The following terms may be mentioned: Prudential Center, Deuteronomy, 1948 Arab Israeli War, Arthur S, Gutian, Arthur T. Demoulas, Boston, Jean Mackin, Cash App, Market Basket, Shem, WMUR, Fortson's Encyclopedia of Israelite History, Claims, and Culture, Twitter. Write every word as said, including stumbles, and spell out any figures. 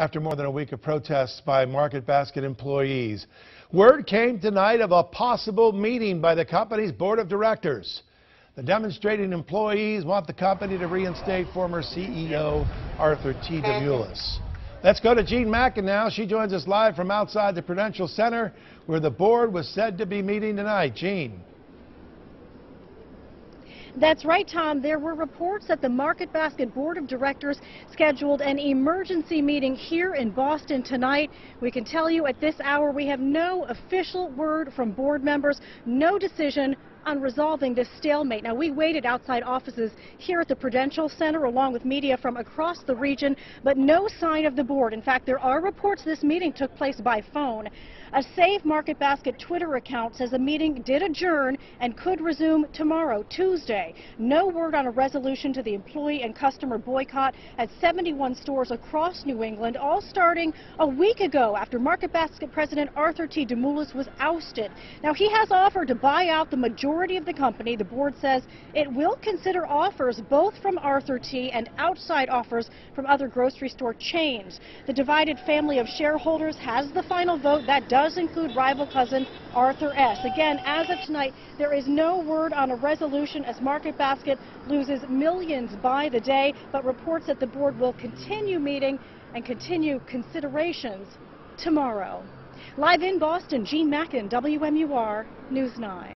after more than a week of protests by Market Basket employees. Word came tonight of a possible meeting by the company's board of directors. The demonstrating employees want the company to reinstate former C E O Arthur T. Demoulas. Let's go to Jean Mackin now. She joins us live from outside the Prudential Center, where the board was said to be meeting tonight. Jean. That's right, Tom. There were reports that the Market Basket Board of Directors scheduled an emergency meeting here in Boston tonight. We can tell you at this hour we have no official word from board members, no decision on resolving this stalemate. Now, we waited outside offices here at the Prudential Center along with media from across the region, but no sign of the board. In fact, there are reports this meeting took place by phone. A Save Market Basket Twitter account says the meeting did adjourn and could resume tomorrow, Tuesday. No word on a resolution to the employee and customer boycott at seventy-one stores across New England, all starting a week ago after Market Basket President Arthur T. Demoulas was ousted. Now, he has offered to buy out the majority of the company. The board says it will consider offers both from Arthur T. and outside offers from other grocery store chains. The divided family of shareholders has the final vote. That does include rival cousin Arthur S. Again, as of tonight, there is no word on a resolution as Market Basket loses millions by the day, but reports that the board will continue meeting and continue considerations tomorrow. Live in Boston, Jean Mackin, W M U R News nine.